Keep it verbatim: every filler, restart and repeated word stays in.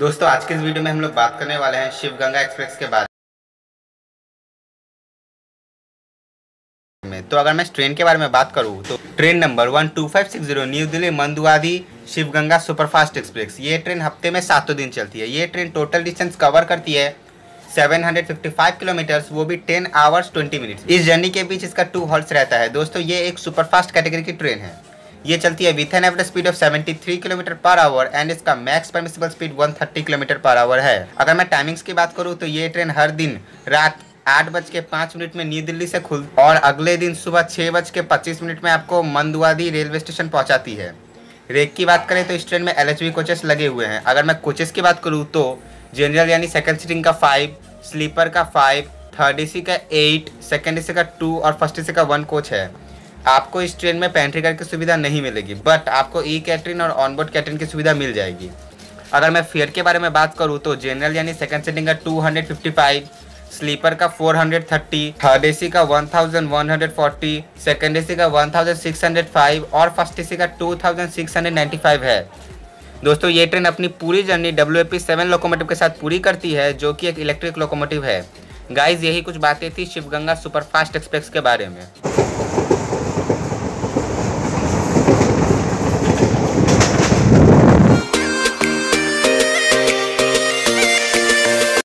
दोस्तों आज के इस वीडियो में हम लोग बात करने वाले हैं शिवगंगा एक्सप्रेस के बारे में। तो अगर मैं ट्रेन के बारे में बात करूँ तो train number one two five six zero new Delhi Manduadih Shivganga superfast express, ये ट्रेन हफ्ते में सातों दिन चलती है। ये ट्रेन टोटल डिस्टेंस कवर करती है seven hundred fifty five kilometres, वो भी टेन आवर्स ट्वेंटी मिनट्स। इस जर्नी के बीच इसका टू हॉल्ट्स रहता है। दोस्तों ये एक सुपरफास्ट कैटेगरी की ट्रेन है। ये चलती है with an average speed of seventy three kilometre per hour and इसका max permissible speed one thirty kilometre per hour है। अगर मैं टाइमिंग्स की बात करूँ तो ये ट्रेन हर दिन रात आठ बज के पाँच मिनट में न्यू दिल्ली से खुल और अगले दिन सुबह छः बज के पच्चीस मिनट में आपको मंदुआदी रेलवे स्टेशन पहुँचाती है। रेक की बात करें तो इस ट्रेन में एल एच वी कोचेस लगे हुए हैं। अगर मैं कोचेस की बात करूँ तो जनरल यानी सेकंड सीटिंग का फाइव, स्लीपर का फाइव, थर्ड ए सी का एट, सेकंड ए सी का टू और फर्स्ट ए सी का वन कोच है। आपको इस ट्रेन में पेंट्री कार की सुविधा नहीं मिलेगी, बट आपको ई कैटरिन और ऑनबोर्ड कैटरिन की सुविधा मिल जाएगी। अगर मैं फेयर के बारे में बात करूँ तो जनरल यानी सेकंड सीटिंग का two hundred fifty five, sleeper का four hundred thirty, third A C का one thousand one hundred forty, second A C का one thousand six hundred five और फर्स्ट ए सी का two thousand six hundred ninety five है। दोस्तों ये train अपनी पूरी journey W A P seven locomotive के साथ पूरी करती है, जो कि एक इलेक्ट्रिक लोकोमोटिव है। गाइस यही कुछ बातें थी शिवगंगा सुपरफास्ट एक्सप्रेस के बारे में।